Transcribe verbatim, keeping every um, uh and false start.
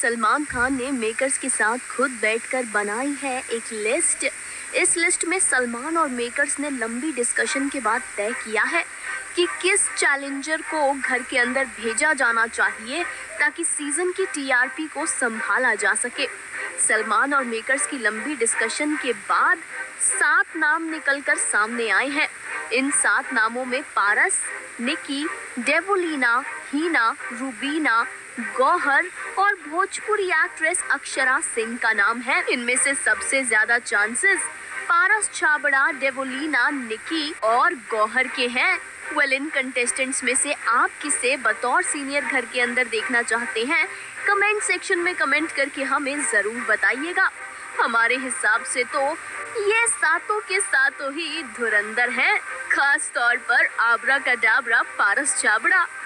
सलमान खान ने मेकर्स के साथ खुद बैठकर बनाई है एक लिस्ट। इस लिस्ट में सलमान और मेकर्स ने लंबी डिस्कशन के बाद तय किया है कि किस चैलेंजर को घर के अंदर भेजा जाना चाहिए ताकि सीजन की टीआरपी को संभाला जा सके। सलमान और मेकर्स की लंबी डिस्कशन के बाद सात नाम निकलकर सामने आए हैं। इन सात नामों में पारस, निकी, डेवोलीना, हीना, रूबीना, गोहर और भोजपुरी एक्ट्रेस अक्षरा सिंह का नाम है। इनमें से सबसे ज्यादा चांसेस पारस छाबड़ा, डेवोलीना, निकी और गोहर के हैं। वेल, इन कंटेस्टेंट्स में से आप किसे बतौर सीनियर घर के अंदर देखना चाहते हैं? कमेंट सेक्शन में कमेंट करके हमें जरूर बताइएगा। हमारे हिसाब से तो ये सातों के सातों ही धुरंधर हैं, खास तौर पर आबरा का डाबरा पारस छाबड़ा।